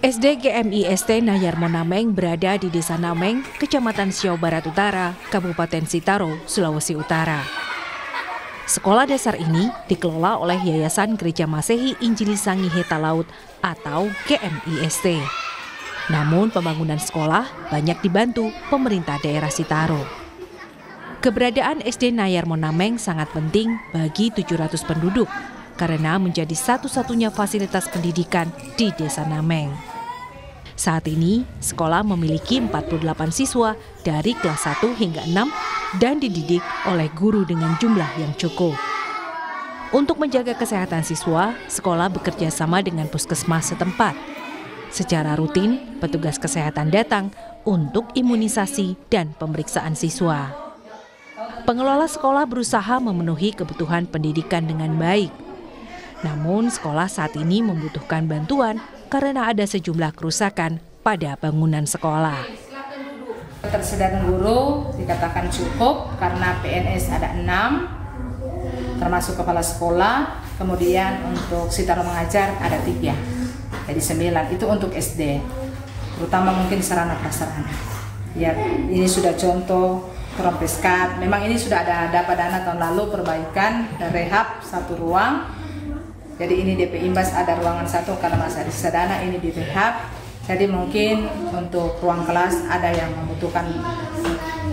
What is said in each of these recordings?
SD GMIST Nayarmonameng berada di Desa Nameng, Kecamatan Siau Barat Utara, Kabupaten Sitaro, Sulawesi Utara. Sekolah dasar ini dikelola oleh Yayasan Gereja Masehi Injili Sangihe Talaud atau GMIST. Namun pembangunan sekolah banyak dibantu pemerintah daerah Sitaro. Keberadaan SD Nayarmonameng sangat penting bagi 700 penduduk karena menjadi satu-satunya fasilitas pendidikan di Desa Nameng. Saat ini, sekolah memiliki 48 siswa dari kelas 1 hingga 6 dan dididik oleh guru dengan jumlah yang cukup. Untuk menjaga kesehatan siswa, sekolah bekerja sama dengan puskesmas setempat. Secara rutin, petugas kesehatan datang untuk imunisasi dan pemeriksaan siswa. Pengelola sekolah berusaha memenuhi kebutuhan pendidikan dengan baik. Namun, sekolah saat ini membutuhkan bantuan karena ada sejumlah kerusakan pada bangunan sekolah. Ketersediaan guru dikatakan cukup karena PNS ada 6, termasuk kepala sekolah, kemudian untuk Sitaro mengajar ada 3, jadi 9, itu untuk SD, terutama mungkin sarana prasarana. Ya, ini sudah contoh trompeskat, memang ini sudah ada padana tahun lalu perbaikan dan rehab 1 ruang. Jadi ini DP Imbas ada ruangan 1 karena masih ada sedana, ini di rehab. Jadi mungkin untuk ruang kelas ada yang membutuhkan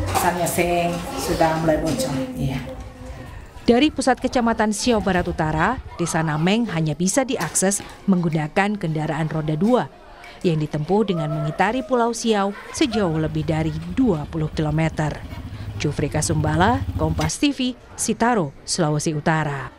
misalnya seng sudah mulai bocor. Iya. Dari pusat Kecamatan Siau Barat Utara, Desa Nameng hanya bisa diakses menggunakan kendaraan roda 2 yang ditempuh dengan mengitari Pulau Siau sejauh lebih dari 20 km. Jufrika Sumbala, Kompas TV, Sitaro, Sulawesi Utara.